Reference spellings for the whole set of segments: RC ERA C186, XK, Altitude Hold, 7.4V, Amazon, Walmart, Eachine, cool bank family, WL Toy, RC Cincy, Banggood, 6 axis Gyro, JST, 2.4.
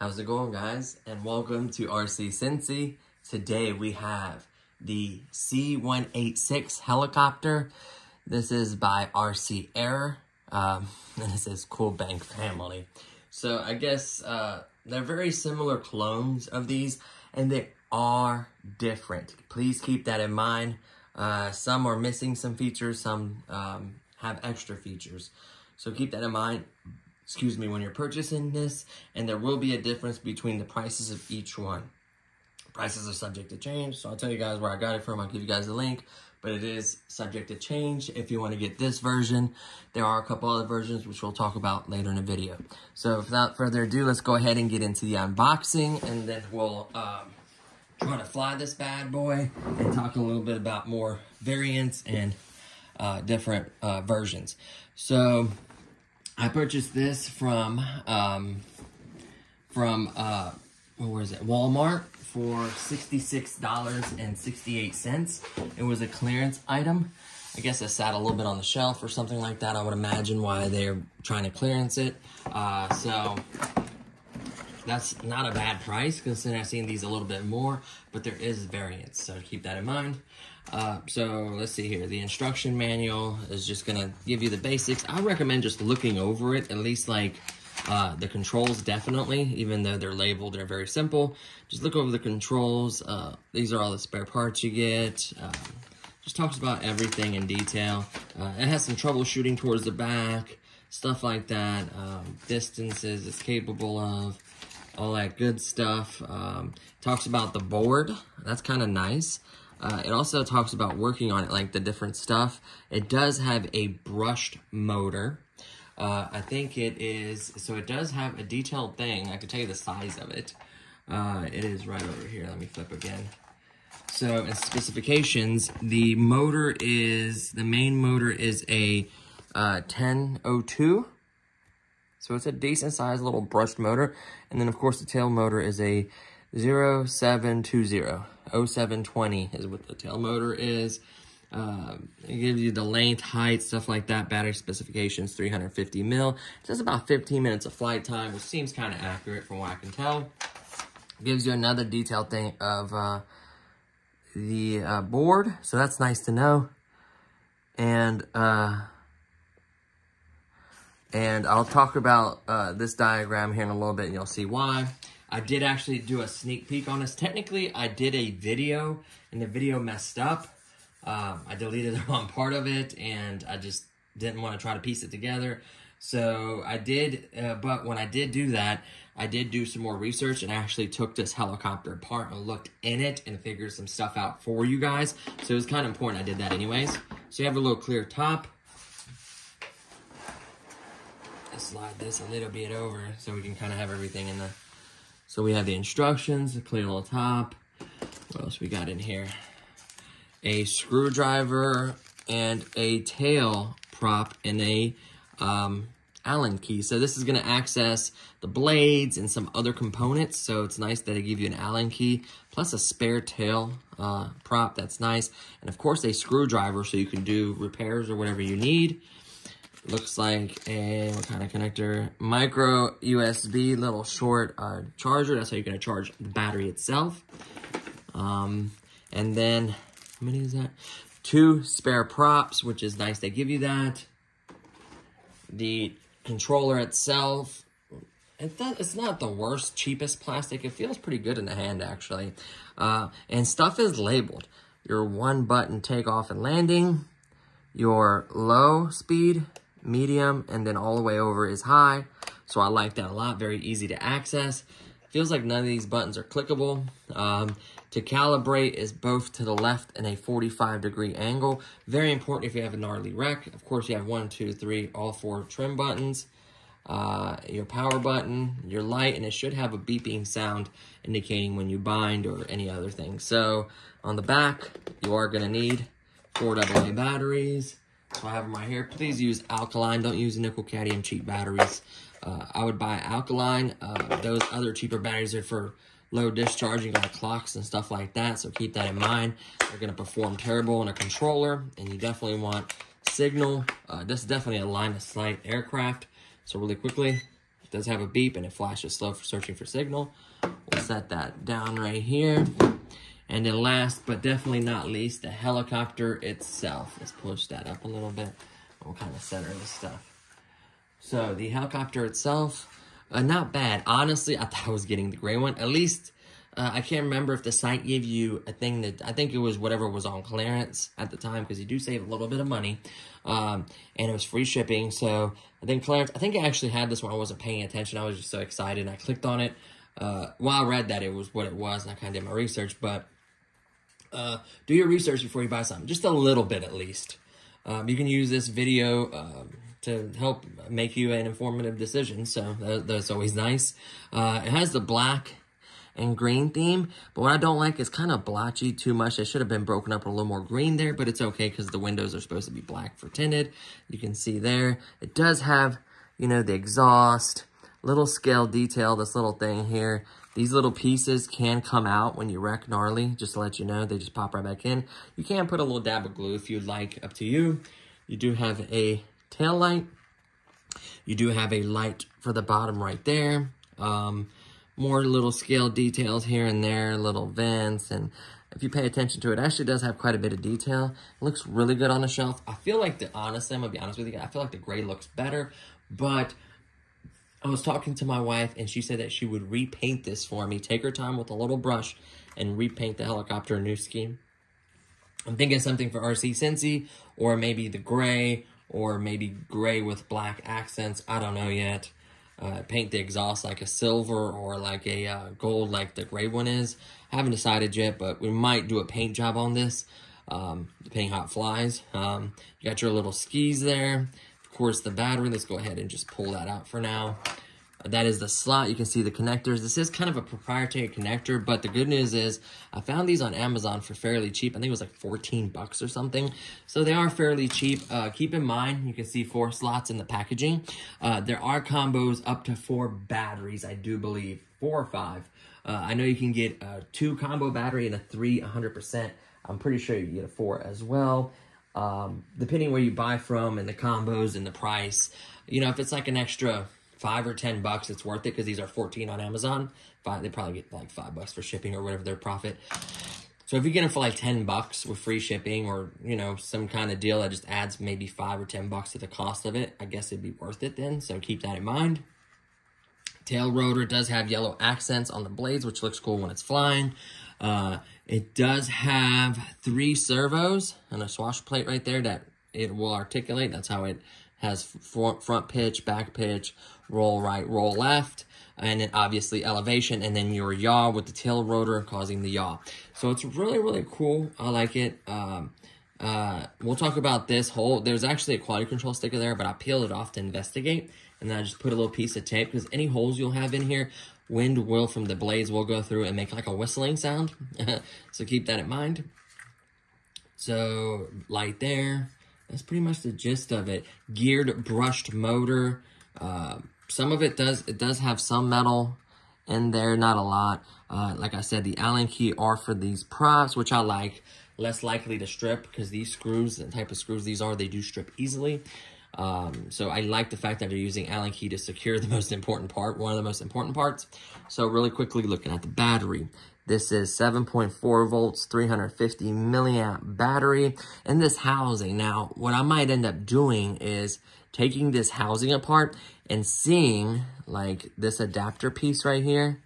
How's it going, guys? And welcome to RC Cincy. Today we have the C186 helicopter. This is by RC ERA, and it says Cool Bank Family. So I guess they're very similar clones of these, and they are different. Please keep that in mind. Some are missing some features, some have extra features. So keep that in mind. Excuse me, when you're purchasing this, and there will be a difference between the prices of each one. Prices are subject to change, so I'll tell you guys where I got it from. I'll give you guys the link, but it is subject to change if you want to get this version. There are a couple other versions, which we'll talk about later in the video. So without further ado, let's go ahead and get into the unboxing, and then we'll try to fly this bad boy and talk a little bit about more variants and different versions. So I purchased this from Walmart for $66.68. It was a clearance item. I guess it sat a little bit on the shelf or something like that. I would imagine why they're trying to clearance it. So that's not a bad price, considering I've seen these a little bit more, but there is variance, so keep that in mind. So let's see here. The instruction manual is just gonna give you the basics. I recommend just looking over it, at least like the controls, definitely, even though they're labeled, they're very simple. Just look over the controls. These are all the spare parts you get. Just talks about everything in detail. It has some troubleshooting towards the back, stuff like that, distances it's capable of, all that good stuff. Talks about the board. That's kind of nice. It also talks about working on it, like the different stuff. It does have a brushed motor. I think it is, so it does have a detailed thing. I can tell you the size of it. It is right over here. Let me flip again. So in specifications, the motor is, the main motor is a 1002. So it's a decent sized little brushed motor. And then of course the tail motor is a 0720. 0720 is what the tail motor is. It gives you the length, height, stuff like that. Battery specifications, 350 mil. It's just about 15 minutes of flight time, which seems kind of accurate from what I can tell. Gives you another detailed thing of the board. So that's nice to know. And I'll talk about this diagram here in a little bit, and you'll see why. I did actually do a sneak peek on this. Technically, I did a video, and the video messed up. I deleted the wrong part of it, and I just didn't want to try to piece it together. So I did, but when I did do that, I did do some more research, and I actually took this helicopter apart and looked in it and figured some stuff out for you guys. So it was kind of important I did that anyways. So you have a little clear top. Let's slide this a little bit over so we can kind of have everything in the... So we have the instructions, a clear little top. What else we got in here? A screwdriver and a tail prop and a Allen key. So this is gonna access the blades and some other components. So it's nice that they give you an Allen key, plus a spare tail prop, that's nice. And of course a screwdriver, so you can do repairs or whatever you need. Looks like a, what kind of connector? Micro USB, little short charger. That's how you're gonna charge the battery itself. And then, how many is that? 2 spare props, which is nice, they give you that. The controller itself, it's not the worst, cheapest plastic. It feels pretty good in the hand, actually. And stuff is labeled. Your one button takeoff and landing, your low speed, medium, and then all the way over is high. So I like that a lot. Very easy to access. Feels like none of these buttons are clickable. To calibrate is both to the left and a 45-degree angle. Very important if you have a gnarly wreck. Of course, you have 1, 2, 3, all 4 trim buttons, your power button, your light, and it should have a beeping sound indicating when you bind or any other thing. So on the back, you are going to need 4 AA batteries. So I have them right here. Please use alkaline. Don't use nickel cadmium cheap batteries. I would buy alkaline. Those other cheaper batteries are for low discharging, like clocks and stuff like that. So keep that in mind. They're going to perform terrible on a controller, and you definitely want signal. This is definitely a line of sight aircraft. So really quickly, it does have a beep and it flashes slow for searching for signal. We'll set that down right here. And then last, but definitely not least, the helicopter itself. Let's push that up a little bit. We'll kind of center this stuff. So the helicopter itself, not bad. Honestly, I thought I was getting the gray one. At least, I can't remember if the site gave you a thing that, I think it was whatever was on clearance at the time, because you do save a little bit of money, and it was free shipping. So I think clearance, I think I actually had this when I wasn't paying attention. I was just so excited and I clicked on it. Well, I read that it was what it was, and I kind of did my research, but do your research before you buy something, just a little bit at least. You can use this video to help make you an informative decision, so that's always nice. It has the black and green theme, but what I don't like is kind of blotchy too much. It should have been broken up a little more green there, but it's okay because the windows are supposed to be black for tinted. You can see there, it does have, you know, the exhaust, little scale detail, this little thing here. These little pieces can come out when you wreck gnarly, just to let you know. They just pop right back in. You can put a little dab of glue if you'd like, up to you. You do have a tail light. You do have a light for the bottom right there. More little scale details here and there, little vents, and if you pay attention to it, it actually does have quite a bit of detail. It looks really good on the shelf. I feel like the, honestly, I'm gonna be honest with you, I feel like the gray looks better, but I was talking to my wife, and she said that she would repaint this for me. Take her time with a little brush and repaint the helicopter new scheme. I'm thinking something for RC Cincy, or maybe the gray, or maybe gray with black accents. I don't know yet. Paint the exhaust like a silver or like a gold like the gray one is. I haven't decided yet, but we might do a paint job on this, depending how it flies. You got your little skis there. Of course, the battery, let's go ahead and just pull that out for now. That is the slot. You can see the connectors. This is kind of a proprietary connector, but the good news is I found these on Amazon for fairly cheap. I think it was like 14 bucks or something. So they are fairly cheap. Keep in mind, you can see 4 slots in the packaging. There are combos up to 4 batteries, I do believe, 4 or 5. I know you can get a 2 combo battery and a 3 100%. I'm pretty sure you can get a 4 as well. Depending where you buy from and the combos and the price, you know, if it's like an extra $5 or $10, it's worth it because these are 14 on Amazon. They probably get like $5 for shipping or whatever their profit. So if you get them for like $10 with free shipping or, you know, some kind of deal that just adds maybe $5 or $10 to the cost of it, I guess it'd be worth it then. So keep that in mind. Tail rotor does have yellow accents on the blades, which looks cool when it's flying. It does have 3 servos and a swash plate right there that it will articulate. That's how it has front pitch, back pitch, roll right, roll left, and then obviously elevation, and then your yaw with the tail rotor causing the yaw. So it's really, really cool. I like it. We'll talk about this whole, there's actually a quality control sticker there, but I peeled it off to investigate, and then I just put a little piece of tape because any holes you'll have in here, wind will from the blades will go through and make like a whistling sound. So keep that in mind. So light there. That's pretty much the gist of it. Geared brushed motor. Some of it does have some metal in there, not a lot. Like I said, the Allen key are for these props, which I like. Less likely to strip because these screws, the type of screws these are, they do strip easily. So I like the fact that they're using Allen key to secure the most important part, one of the most important parts. So really quickly looking at the battery, this is 7.4 volts, 350 milliamp battery in this housing. Now, what I might end up doing is taking this housing apart and seeing like this adapter piece right here,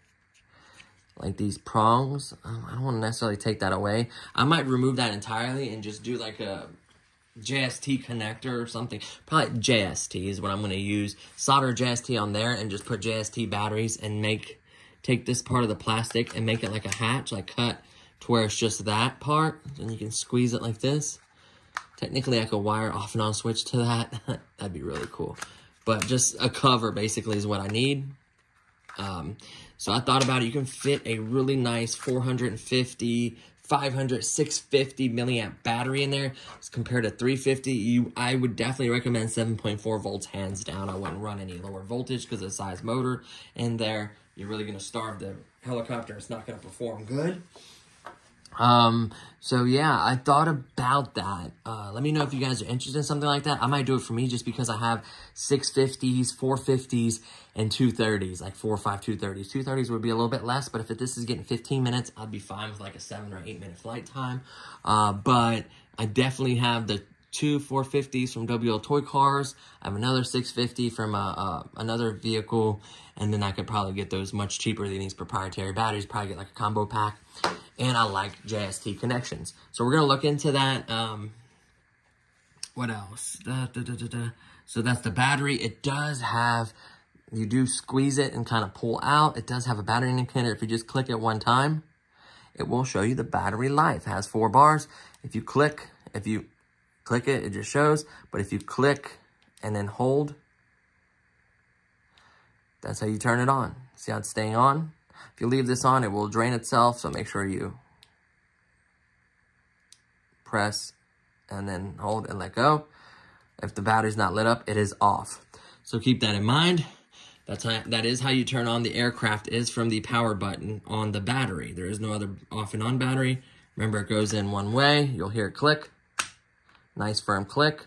like these prongs. I don't want to necessarily take that away. I might remove that entirely and just do like a JST connector or something. Probably JST is what I'm going to use. Solder JST on there and just put JST batteries and make take this part of the plastic and make it like a hatch, like cut to where it's just that part, and you can squeeze it like this. Technically, I could wire off and on switch to that. That'd be really cool. But just a cover, basically, is what I need. So I thought about it. You can fit a really nice 450, 500, 650 milliamp battery in there. As compared to 350, I would definitely recommend 7.4 volts hands down. I wouldn't run any lower voltage because of the size motor in there. You're really going to starve the helicopter. It's not going to perform good. So yeah, I thought about that. Let me know if you guys are interested in something like that. I might do it for me just because I have 650s, 450s, and 230s, like 4 or 5 230s. 230s would be a little bit less, but if this is getting 15 minutes, I'd be fine with like a 7 or 8 minute flight time. But I definitely have the two 450s from WL Toy Cars. I have another 650 from another vehicle, and then I could probably get those much cheaper than these proprietary batteries, probably get like a combo pack. And I like JST connections. So we're going to look into that. What else? So that's the battery. It does have, you do squeeze it and kind of pull out. It does have a battery indicator. If you just click it one time, it will show you the battery life. It has 4 bars. If you click it, it just shows. But if you click and then hold, that's how you turn it on. See how it's staying on? If you leave this on, it will drain itself, so make sure you press and then hold and let go. If the battery's not lit up, it is off. So keep that in mind. That is how you turn on the aircraft, is from the power button on the battery. There is no other off and on battery. Remember, it goes in one way. You'll hear it click. Nice firm click.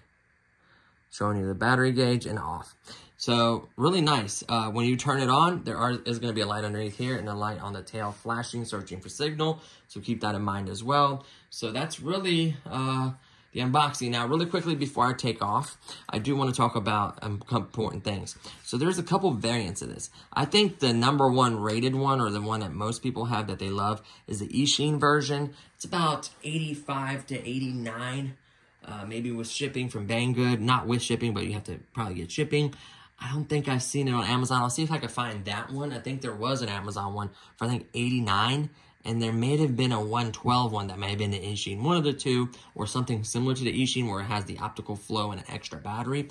Showing you the battery gauge and off. So really nice. When you turn it on, there is going to be a light underneath here and a light on the tail flashing, searching for signal. So keep that in mind as well. So that's really the unboxing. Now, really quickly before I take off, I do want to talk about important things. So there's a couple variants of this. I think the #1 rated one, or the one that most people have that they love, is the Eachine version. It's about 85 to 89, maybe with shipping from Banggood. Not with shipping, but you have to probably get shipping. I don't think I've seen it on Amazon. I'll see if I can find that one. I think there was an Amazon one for, I think, 89. And there may have been a 112 one that may have been the Eachine. One of the two, or something similar to the Eachine where it has the optical flow and an extra battery.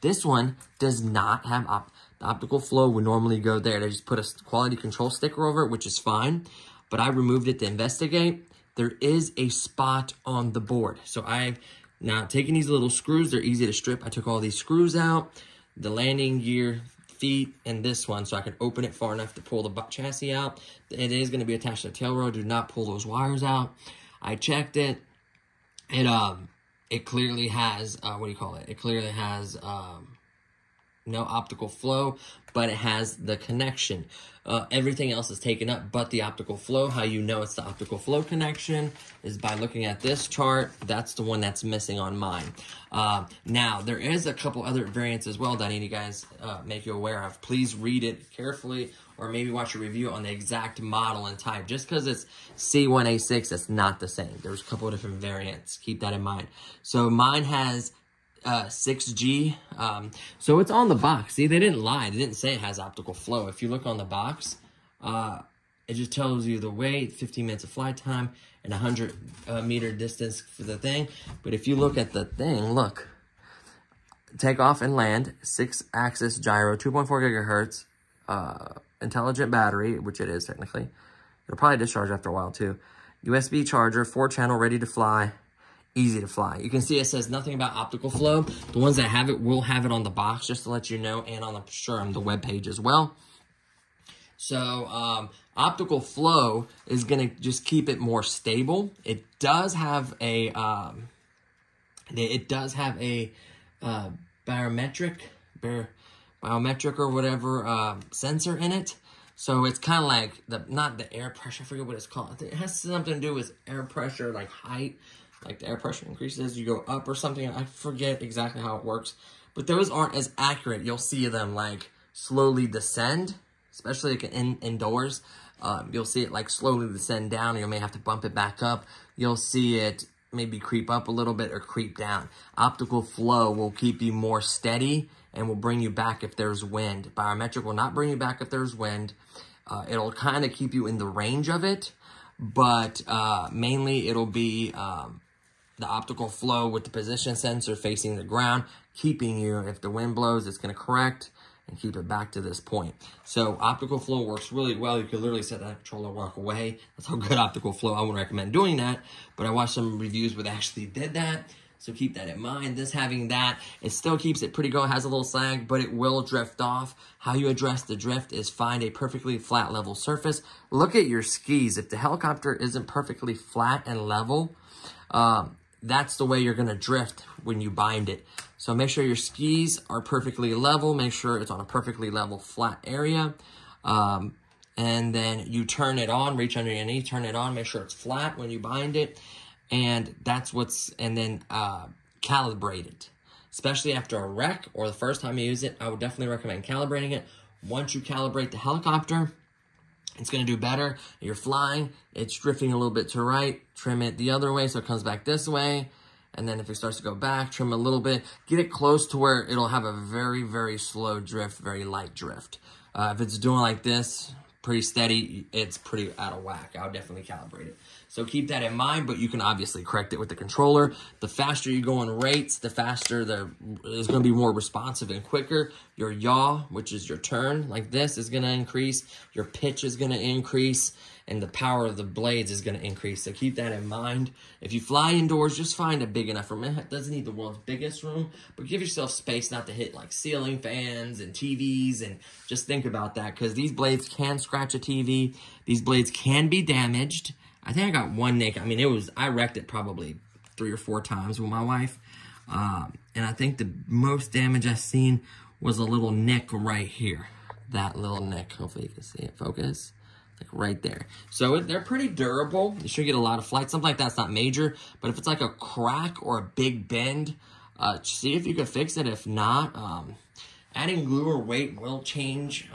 This one does not have the optical flow would normally go there. They just put a quality control sticker over it, which is fine. But I removed it to investigate. There is a spot on the board. So I've now taken these little screws. They're easy to strip. I took all these screws out. The landing gear, feet, and this one, so I could open it far enough to pull the chassis out. It is going to be attached to the tail rotor. Do not pull those wires out. I checked it. It clearly has, It clearly has no optical flow, but it has the connection. Everything else is taken up but the optical flow. How you know it's the optical flow connection is by looking at this chart. That's the one that's missing on mine. Now, there is a couple other variants as well that I need you guys make you aware of. Please read it carefully, or maybe watch a review on the exact model and type. Just because it's C186, it's not the same. There's a couple of different variants. Keep that in mind. So mine has 6G, so it's on the box. See, they didn't lie. They didn't say it has optical flow. If you look on the box, it just tells you the weight, 15 minutes of flight time, and 100 meter distance for the thing. But if you look at the thing, look, take off and land, 6-axis gyro, 2.4 gigahertz, intelligent battery, which it is technically. It'll probably discharge after a while too. USB charger, 4-channel, ready to fly. Easy to fly. You can see it says nothing about optical flow. The ones that have it will have it on the box, just to let you know, and on the web page as well. So optical flow is going to just keep it more stable. It does have a biometric or whatever sensor in it. So it's kind of like not the air pressure. I forget what it's called. I think it has something to do with air pressure, like height. Like the air pressure increases, you go up or something. I forget exactly how it works. But those aren't as accurate. You'll see them like slowly descend, especially like indoors. You'll see it like slowly descend down. You may have to bump it back up. You'll see it maybe creep up a little bit or creep down. Optical flow will keep you more steady and will bring you back if there's wind. Biometric will not bring you back if there's wind. It'll kind of keep you in the range of it, but mainly it'll be the optical flow with the position sensor facing the ground, keeping you, if the wind blows, it's going to correct and keep it back to this point. So optical flow works really well. You can literally set that controller, walk away. That's how good optical flow. I wouldn't recommend doing that, but I watched some reviews where they actually did that. So keep that in mind. This having that, it still keeps it pretty good. Has a little sag, but it will drift off. How you address the drift is find a perfectly flat level surface. Look at your skis. If the helicopter isn't perfectly flat and level, that's the way you're going to drift when you bind it. So make sure your skis are perfectly level. Make sure it's on a perfectly level flat area. And then you turn it on, reach under your knee, turn it on, make sure it's flat when you bind it. And that's what's, and then calibrate it. Especially after a wreck or the first time you use it, I would definitely recommend calibrating it. Once you calibrate the helicopter, it's going to do better. You're flying, it's drifting a little bit to right, trim it the other way so it comes back this way. And then if it starts to go back, trim a little bit, get it close to where it'll have a very, very slow drift, very light drift. If it's doing like this, pretty steady, it's pretty out of whack. I would definitely calibrate it. So keep that in mind, but you can obviously correct it with the controller. The faster you go on rates, the faster it's going to be more responsive and quicker. Your yaw, which is your turn, like this, is going to increase. Your pitch is going to increase, and the power of the blades is going to increase. So keep that in mind. If you fly indoors, just find a big enough room. It doesn't need the world's biggest room, but give yourself space not to hit like ceiling fans and TVs, and just think about that because these blades can scratch a TV. These blades can be damaged. I think I got one naked. I mean, I wrecked it probably 3 or 4 times with my wife. And I think the most damage I've seen was a little nick right here. That little nick, hopefully you can see it, focus. Like right there. So they're pretty durable. You should get a lot of flight. Something like that's not major, but if it's like a crack or a big bend, see if you can fix it. If not, adding glue or weight will change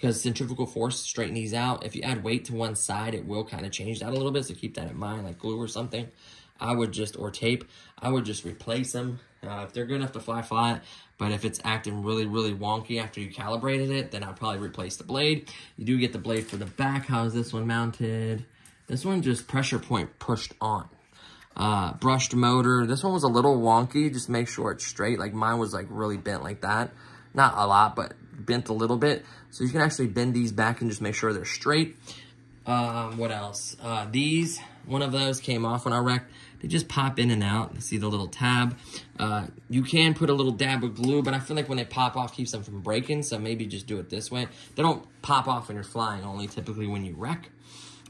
because centrifugal force straighten these out. If you add weight to one side, it will kind of change that a little bit. So keep that in mind, like glue or something. Or tape, I would just replace them. If they're good enough to fly flat, but if it's acting really, really wonky after you calibrated it, then I'd probably replace the blade. You do get the blade for the back. How is this one mounted? This one just pressure point pushed on. Brushed motor. This one was a little wonky. Just make sure it's straight. Like mine was like really bent like that. Not a lot, but bent a little bit. So you can actually bend these back and just make sure they're straight. What else? These, one of those came off when I wrecked. They just pop in and out. See the little tab. You can put a little dab of glue, but I feel like when they pop off, keeps them from breaking. So maybe just do it this way. They don't pop off when you're flying, only typically when you wreck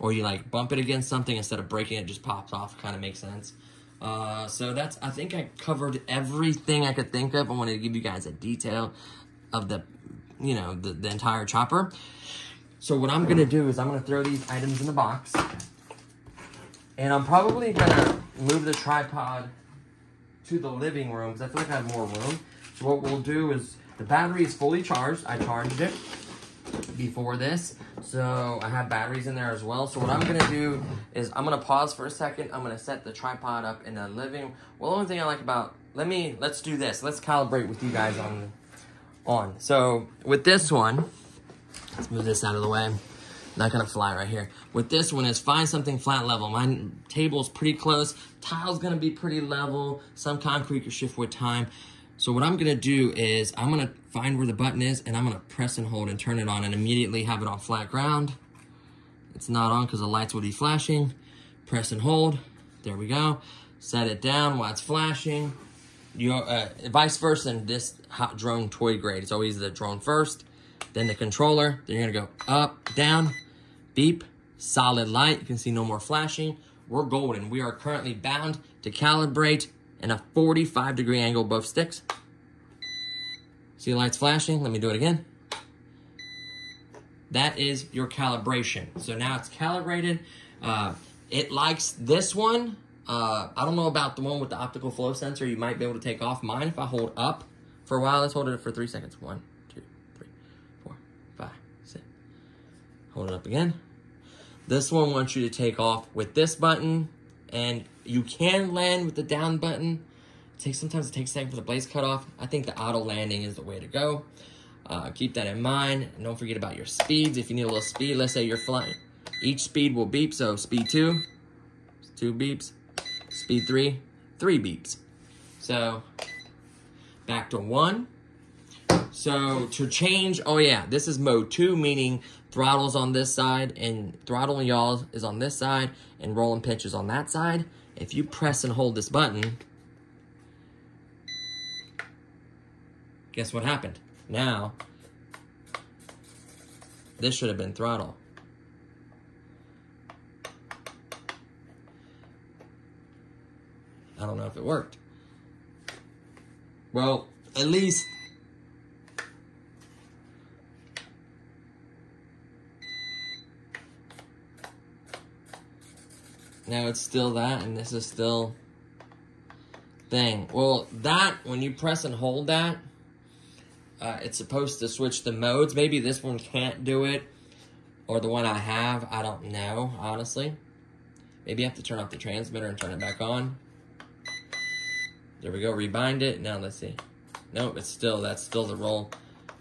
or you like bump it against something instead of breaking it, just pops off. Kind of makes sense. So that's, I think I covered everything I could think of. I wanted to give you guys a detail of the, you know, the entire chopper. So what I'm going to do is I'm going to throw these items in the box. And I'm probably going to move the tripod to the living room because I feel like I have more room. So what we'll do is the battery is fully charged. I charged it before this. So I have batteries in there as well. So what I'm going to do is I'm going to pause for a second. I'm going to set the tripod up in the living room. Well, the only thing I like about, let's do this. Let's calibrate with you guys on. So with this one, let's move this out of the way. Not gonna fly right here. With this one is find something flat level. My table's pretty close. Tile's gonna be pretty level. Some concrete could shift with time. So what I'm gonna do is I'm gonna find where the button is and I'm gonna press and hold and turn it on and immediately have it on flat ground. It's not on because the lights will be flashing. Press and hold, there we go. Set it down while it's flashing. Vice versa in this hot drone toy grade. It's always the drone first, then the controller, then you're gonna go up, down, beep, solid light. You can see no more flashing. We're golden. We are currently bound to calibrate in a 45-degree angle both sticks. See the lights flashing? Let me do it again. That is your calibration. So now it's calibrated. It likes this one. I don't know about the one with the optical flow sensor. You might be able to take off mine if I hold up for a while. Let's hold it for 3 seconds. 1, 2, 3, 4, 5, 6. Hold it up again. This one wants you to take off with this button, and you can land with the down button. Sometimes it takes a second for the blades cut off. I think the auto landing is the way to go. Keep that in mind. And don't forget about your speeds. If you need a little speed, let's say you're flying. Each speed will beep. So speed 2, 2 beeps. Speed 3, 3 beeps. So back to 1. So to change, oh yeah, this is mode 2, meaning throttle's on this side and throttle, y'all, is on this side and rolling pitch is on that side. If you press and hold this button, guess what happened? Now, this should have been throttle. I don't know if it worked. Well, at least now it's still that, and this is still thing. Well, that, when you press and hold that, it's supposed to switch the modes. Maybe this one can't do it, or the one I have. I don't know, honestly. Maybe I have to turn off the transmitter and turn it back on. There we go, rebind it. Now let's see. Nope, it's still, that's still the roll.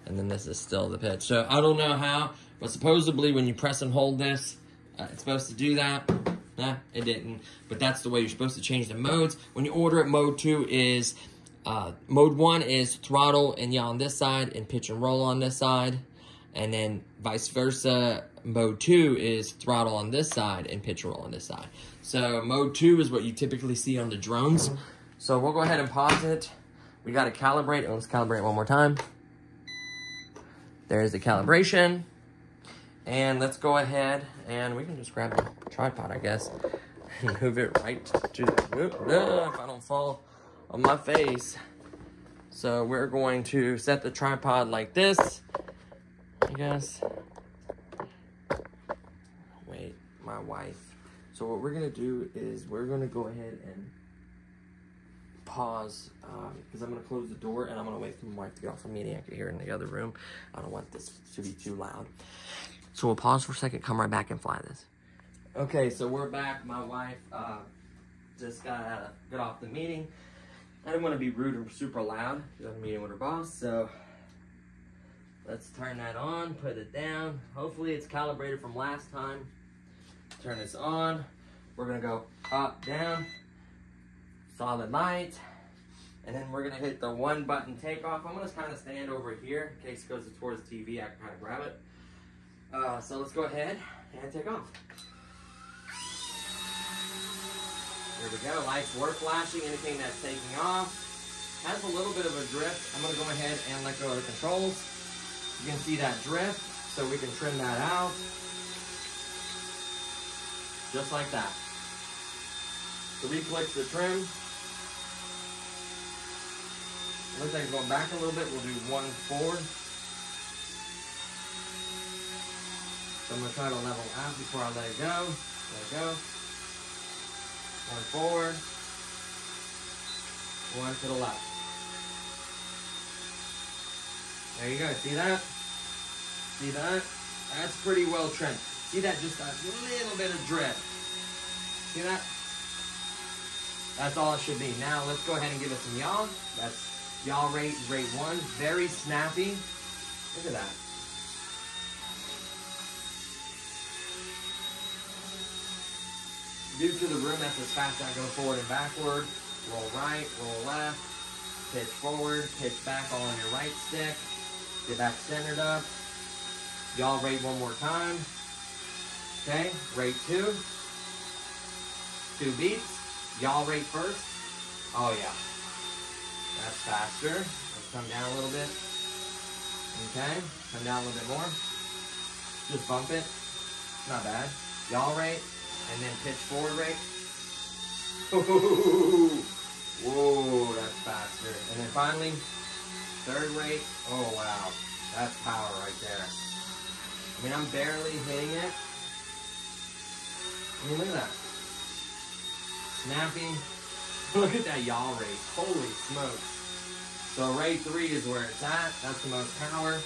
And then this is still the pitch. So I don't know how, but supposedly when you press and hold this, it's supposed to do that. Nah, it didn't. But that's the way you're supposed to change the modes. When you order it, mode 2 is, mode 1 is throttle and yaw on this side and pitch and roll on this side. And then vice versa, mode 2 is throttle on this side and pitch and roll on this side. So mode 2 is what you typically see on the drones. So we'll go ahead and pause it. We got to calibrate. And let's calibrate one more time. There's the calibration. And let's go ahead and we can just grab the tripod, I guess, and move it right to the, if I don't fall on my face. So we're going to set the tripod like this, I guess. Wait, my wife. So what we're gonna do is we're gonna go ahead and pause, because I'm gonna close the door and I'm gonna wait for my wife to get off of me and I can hear in the other room. I don't want this to be too loud. So we'll pause for a second, come right back and fly this. Okay, so we're back. My wife just got off the meeting. I didn't want to be rude or super loud. She's on a meeting with her boss, so let's turn that on, put it down. Hopefully it's calibrated from last time. Turn this on. We're gonna go up, down, solid light, and then we're gonna hit the one button takeoff. I'm gonna kind of stand over here in case it goes towards the TV, I can kind of grab it. So let's go ahead and take off. There we go, lights were flashing, anything that's taking off. Has a little bit of a drift. I'm gonna go ahead and let go of the controls. You can see that drift, so we can trim that out. Just like that. 3 clicks to trim. Looks like it's going back a little bit, we'll do one forward. So I'm going to try to level out before I let it go. Let it go. One forward. One to the left. There you go. See that? See that? That's pretty well trimmed. See that? Just a little bit of drift. See that? That's all it should be. Now let's go ahead and give it some yaw. That's yaw rate, rate 1. Very snappy. Look at that. Due to the room, that's as fast as I go forward and backward. Roll right, roll left, pitch forward, pitch back all on your right stick. Get back centered up. Y'all rate one more time. Okay, rate 2. 2 beats. Y'all rate first. Oh yeah. That's faster. Let's come down a little bit. Okay, come down a little bit more. Just bump it. Not bad. Y'all rate. And then pitch forward rate. Ooh, whoa, that's faster. And then finally, 3rd rate. Oh, wow. That's power right there. I mean, I'm barely hitting it. I mean, look at that. Snappy. Look at that yaw rate. Holy smokes. So rate 3 is where it's at. That's the most power.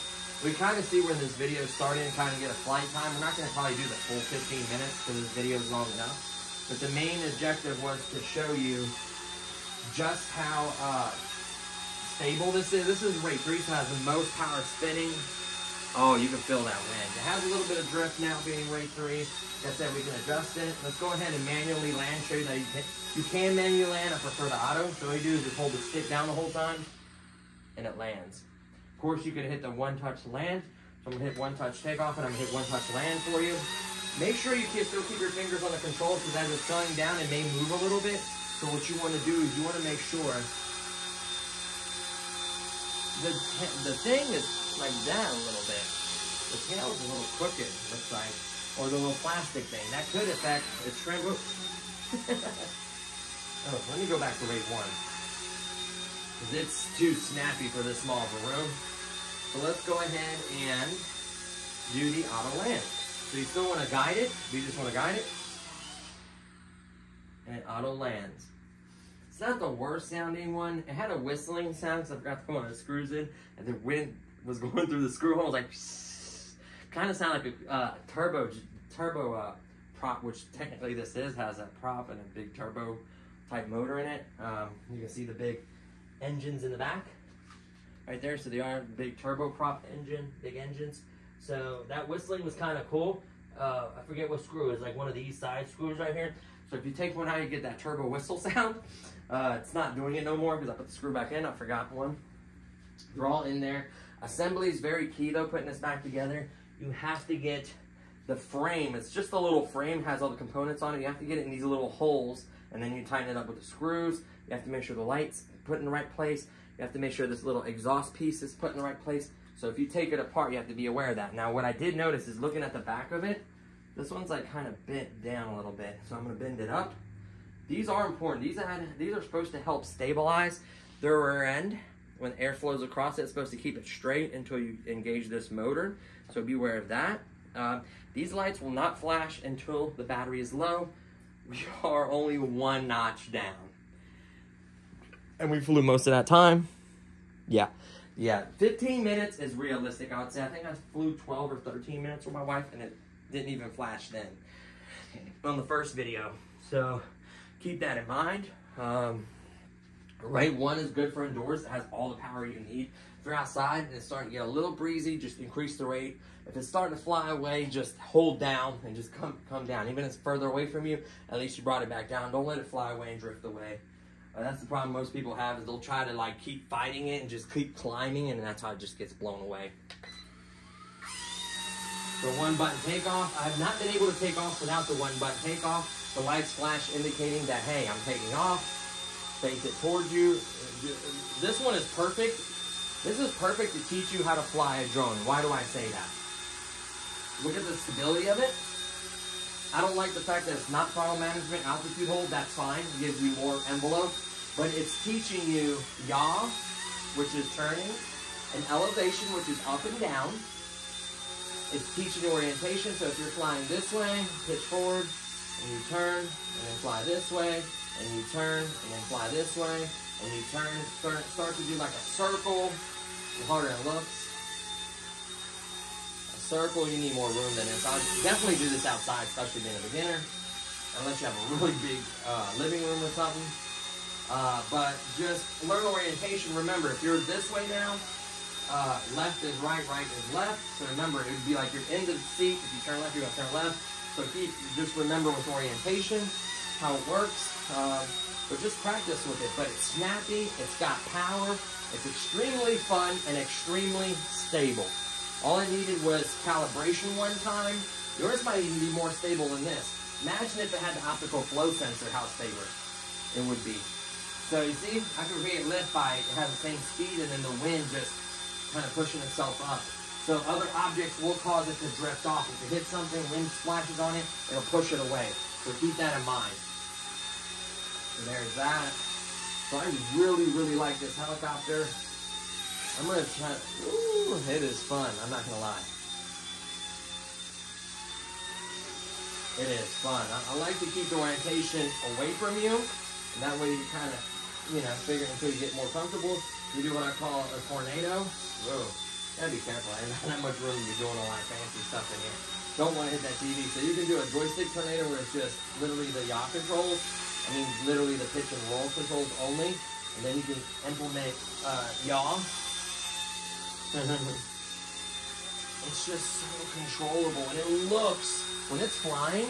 We kind of see where this video started and kind of get a flight time. We're not going to probably do the full 15 minutes because this video is long enough. But the main objective was to show you just how stable this is. This is race. Race has the most power spinning. Oh, you can feel that wind. It has a little bit of drift now being rate 3. That's it, we can adjust it. Let's go ahead and manually land, show you that you can manually land. I prefer the auto. So all you do is just hold the stick down the whole time, and it lands. Of course, you could hit the one-touch land. So I'm gonna hit one-touch takeoff, and I'm gonna hit one-touch land for you. Make sure you can still keep your fingers on the controls, because as it's going down, it may move a little bit. So what you wanna do is you wanna make sure the thing is like that a little bit. The tail's a little crooked, looks like, or the little plastic thing. That could affect the trim. Oh, let me go back to rate 1. Because it's too snappy for this small of a room. So let's go ahead and do the auto land. So you still want to guide it. We just want to guide it. And it auto lands. It's not the worst sounding one. It had a whistling sound, so I forgot to put one of the screws in, and the wind was going through the screw hole. It was like, kind of sounded like a turbo prop, which technically this is, has a prop and a big turbo type motor in it. You can see the big engines in the back right there. So they are big turbo prop engine, big engines. So that whistling was kind of cool. I forget what screw is, like one of these side screws right here. So if you take one out, you get that turbo whistle sound. It's not doing it no more because I put the screw back in. I forgot one. They're all in there. Assembly is very key though, putting this back together. You have to get the frame. It's just a little frame, has all the components on it. You have to get it in these little holes, and then you tighten it up with the screws. You have to make sure the light's put in the right place. You have to make sure this little exhaust piece is put in the right place. So if you take it apart, you have to be aware of that. Now, what I did notice is looking at the back of it, this one's like kind of bent down a little bit, so I'm gonna bend it up. These are important. These are supposed to help stabilize the rear end. When air flows across it, it's supposed to keep it straight until you engage this motor, so be aware of that. These lights will not flash until the battery is low. We are only one notch down. And we flew most of that time. Yeah, 15 minutes is realistic, I would say. I think I flew 12 or 13 minutes with my wife, and it didn't even flash then on the first video. So keep that in mind. Rate 1 is good for indoors. It has all the power you need. If you're outside and it's starting to get a little breezy, just increase the rate. If it's starting to fly away, just hold down and just come down. Even if it's further away from you, at least you brought it back down. Don't let it fly away and drift away. That's the problem most people have, is they'll try to like keep fighting it and just keep climbing, and that's how it just gets blown away. The one button takeoff, I have not been able to take off without the one button takeoff. The lights flash indicating that, hey, I'm taking off. Face it towards you. This one is perfect. This is perfect to teach you how to fly a drone. Why do I say that? Look at the stability of it. I don't like the fact that it's not throttle management, altitude hold, that's fine. It gives you more envelope. But it's teaching you yaw, which is turning, and elevation, which is up and down. It's teaching orientation, so if you're flying this way, pitch forward, and you turn, and then fly this way, and you turn, and then fly this way, and you turn, start to do like a circle. The harder it looks. A circle, you need more room than inside. Definitely do this outside, especially being a beginner, unless you have a really big living room or something. But just learn orientation. Remember, if you're this way now, left is right, right is left. So remember, it would be like you're in the seat. If you turn left, you're going to turn left. So just remember with orientation, how it works. But just practice with it. But it's snappy. It's got power. It's extremely fun and extremely stable. All I needed was calibration one time. Yours might even be more stable than this. Imagine if it had the optical flow sensor, how stable it would be. So you see, I can create lift by it has the same speed, and then the wind just kind of pushing itself up. So other objects will cause it to drift off. If it hits something, wind splashes on it, it'll push it away. So keep that in mind. So there's that. So I really like this helicopter. I'm gonna try, ooh, it is fun, I'm not gonna lie. It is fun. I like to keep the orientation away from you, and that way you kind of, you know, figure it until you get more comfortable. You do what I call a tornado. Whoa, gotta be careful. I don't have that much room to be doing all that fancy stuff in here. Don't want to hit that TV. So you can do a joystick tornado where it's just literally the yaw controls. I mean, literally the pitch and roll controls only. and then you just implement yaw. It's just so controllable, and it looks, when it's flying,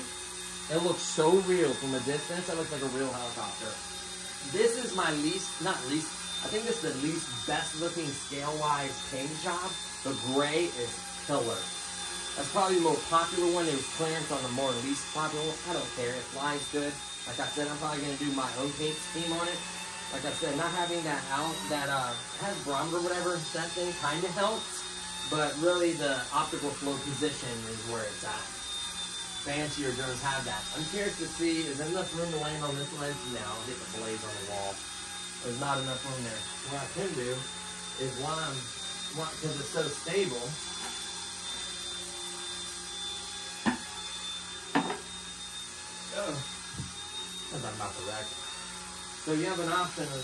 it looks so real from a distance. It looks like a real helicopter. This is my not least, I think this is the least best looking scale-wise paint job. The gray is killer. That's probably the most popular one. It was clearance on the more least popular one. I don't care. It flies good. Like I said, I'm probably going to do my own paint scheme on it. Like I said, not having that out, that has barometer or whatever, that thing kind of helps. But really, the optical flow position is where it's at. Fancier drones have that. I'm curious to see, is there enough room to land on this lens? No, I'll get the blades on the wall. There's not enough room there. What I can do is while I'm, because it's so stable, because I'm about to wreck. So you have an option of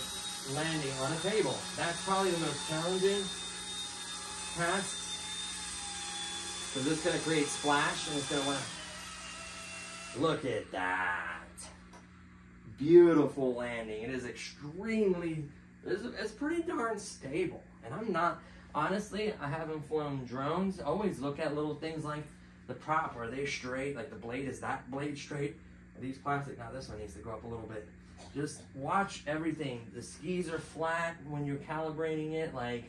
landing on a table. That's probably the most challenging task. Because it's going to create splash and it's going to land. Look at that. Beautiful landing. It is extremely, it's pretty darn stable. And I'm not, honestly, I haven't flown drones. I always look at little things like the prop. Are they straight? Like the blade, is that blade straight? Are these plastic? Now this one needs to go up a little bit. Just watch everything. The skis are flat when you're calibrating it. Like,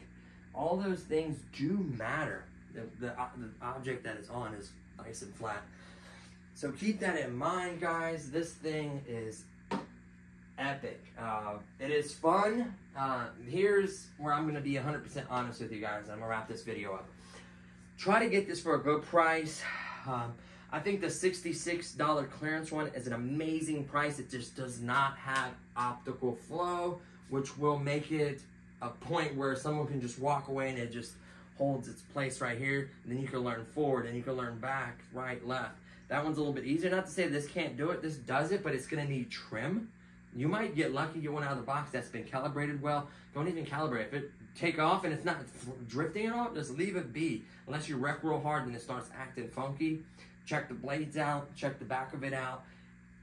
all those things do matter. The object that it's on is nice and flat. So keep that in mind, guys. This thing is epic. It is fun. Here's where I'm going to be 100% honest with you guys. I'm going to wrap this video up. Try to get this for a good price. I think the $66 clearance one is an amazing price. It just does not have optical flow, which will make it a point where someone can just walk away and it just holds its place right here. And then you can learn forward and you can learn back, right, left. That one's a little bit easier. Not to say this can't do it. This does it, but it's going to need trim. You might get lucky, get one out of the box that's been calibrated well. Don't even calibrate. If it take off and it's not drifting at all, just leave it be. Unless you wreck real hard and it starts acting funky. Check the blades out, check the back of it out,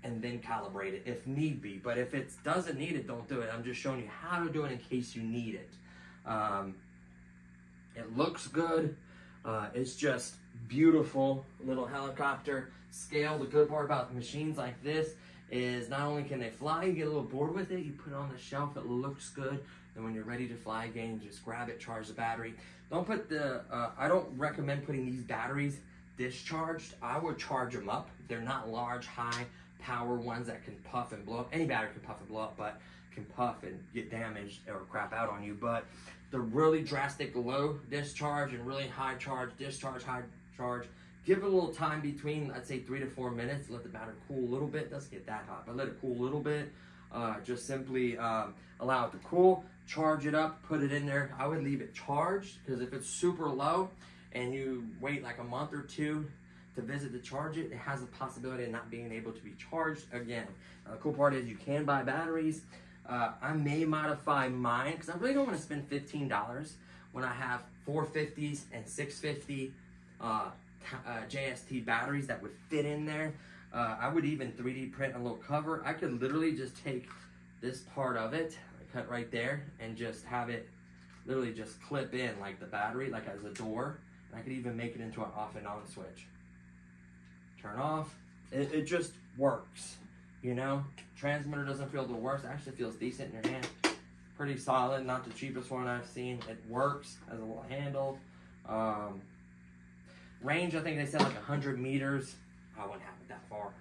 and then calibrate it if need be. But if it doesn't need it, don't do it. I'm just showing you how to do it in case you need it. It looks good. It's just beautiful little helicopter scale. The good part about machines like this is not only can they fly, you get a little bored with it, you put it on the shelf, it looks good. Then when you're ready to fly again, just grab it, charge the battery. Don't put the, I don't recommend putting these batteries discharged. I would charge them up. They're not large, high power ones that can puff and blow up. Any battery can puff and blow up, but can puff and get damaged or crap out on you. But the really drastic low discharge and really high charge, discharge, high charge, give it a little time between, I'd say 3 to 4 minutes. Let the battery cool a little bit. It doesn't get that hot, but let it cool a little bit. Just simply allow it to cool, charge it up, put it in there. I would leave it charged, because if it's super low, and you wait like a month or two to visit to charge it, it has the possibility of not being able to be charged again. The cool part is you can buy batteries. I may modify mine, because I really don't want to spend $15 when I have 450s and 650 JST batteries that would fit in there. I would even 3D print a little cover. I could literally just take this part of it, cut right there, and just have it literally just clip in like the battery, like as a door. I could even make it into an off and on switch. Turn off. It just works, you know? Transmitter doesn't feel the worst. It actually feels decent in your hand. Pretty solid. Not the cheapest one I've seen. It works as a little handle. Range, I think they said like 100 meters. I wouldn't have it that far.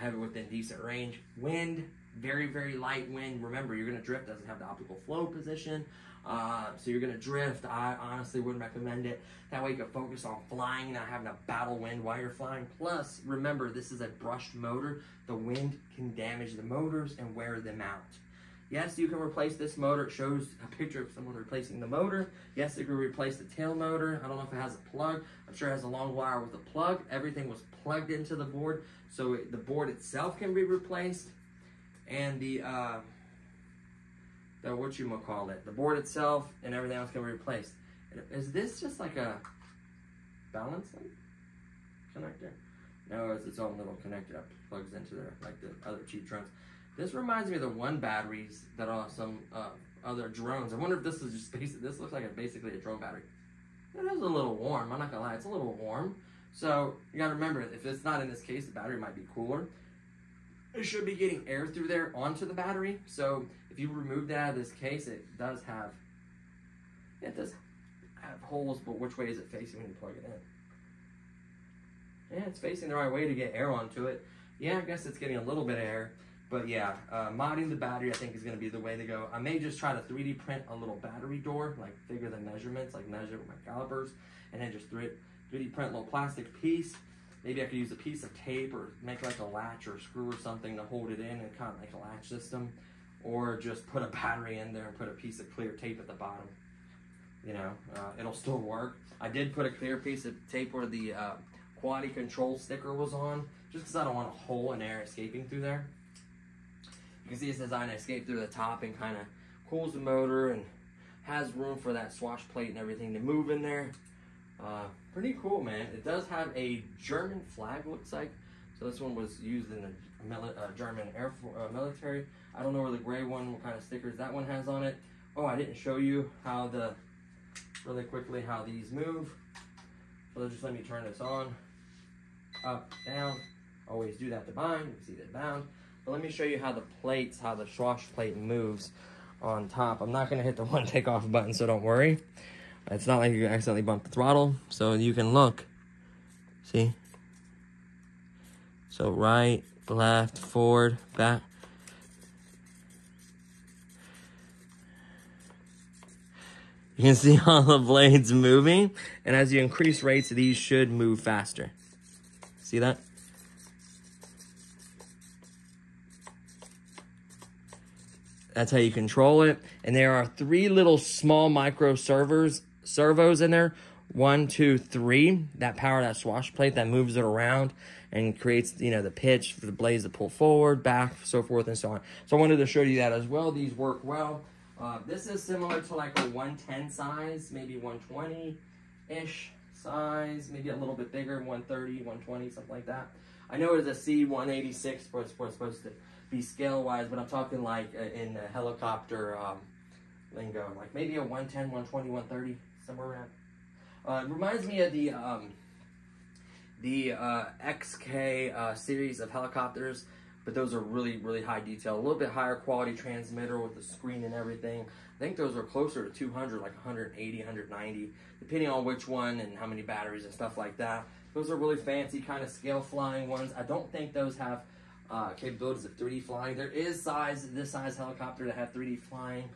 Have it within decent range. Wind, very, very light wind. Remember, you're going to drift. It doesn't have the optical flow position. So you're going to drift. I honestly wouldn't recommend it. That way you can focus on flying, not having a battle wind while you're flying. Plus, remember, this is a brushed motor. The wind can damage the motors and wear them out. Yes, you can replace this motor. It shows a picture of someone replacing the motor. Yes, you can replace the tail motor. I don't know if it has a plug. I'm sure it has a long wire with a plug. Everything was plugged into the board. So the board itself can be replaced. And the whatchamacallit, the board itself and everything else can be replaced. Is this just like a balancing connector? No, it's its own little connector that plugs into there, like the other cheap drones. This reminds me of the One batteries that are some other drones. I wonder if this is just basic. This looks like basically a drone battery. It is a little warm. I'm not gonna lie, it's a little warm. So you gotta remember, if it's not in this case, the battery might be cooler. It should be getting air through there onto the battery. So if you remove that out of this case, it does have holes, but which way is it facing when you plug it in? Yeah, it's facing the right way to get air onto it. Yeah, I guess it's getting a little bit of air. But yeah, modding the battery I think is going to be the way to go. I may just try to 3D print a little battery door, like figure the measurements, like measure it with my calipers, and then just 3D print a little plastic piece. Maybe I could use a piece of tape or make like a latch or a screw or something to hold it in and kind of like a latch system. Or just put a battery in there and put a piece of clear tape at the bottom. You know, it'll still work. I did put a clear piece of tape where the quality control sticker was on, just because I don't want a hole in air escaping through there. You can see it says ion escape through the top and kind of cools the motor and has room for that swash plate and everything to move in there. Pretty cool, man. It does have a German flag, looks like. So this one was used in the German Air Force, military. I don't know where the gray one, what kind of stickers that one has on it. Oh, I didn't show you how really quickly how these move. So just let me turn this on. Up, down. Always do that to bind. You can see that bound. But let me show you how the plates, how the swash plate moves on top. I'm not going to hit the one take off button, so don't worry. It's not like you accidentally bump the throttle. So you can look. See? So right, left, forward, back. You can see all the blades moving. And as you increase rates, these should move faster. See that? That's how you control it. And there are 3 little small micro servos in there. 1, 2, 3, that power that swash plate that moves it around and creates, you know, the pitch for the blades to pull forward, back, so forth and so on. So I wanted to show you that as well. These work well. This is similar to like a 110 size, maybe 120-ish size, maybe a little bit bigger, 130, 120, something like that. I know it's a C186, but it's supposed to be scale-wise, but I'm talking like in a helicopter lingo, like maybe a 110, 120, 130, somewhere around. It reminds me of the XK series of helicopters, but those are really, really high detail. A little bit higher quality transmitter with the screen and everything. I think those are closer to 200, like 180, 190, depending on which one and how many batteries and stuff like that. Those are really fancy kind of scale flying ones. I don't think those have capabilities of 3D flying. There is this size helicopter that have 3D flying.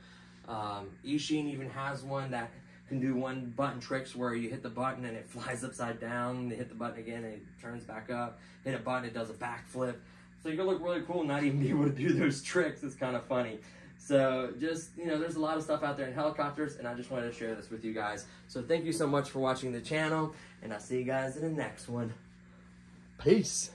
Eachine even has one that can do one button tricks where you hit the button and it flies upside down, you hit the button again and it turns back up, hit a button, it does a backflip. So you can look really cool and not even be able to do those tricks. It's kind of funny. So just, you know, there's a lot of stuff out there in helicopters and I just wanted to share this with you guys. So thank you so much for watching the channel and I'll see you guys in the next one. Peace.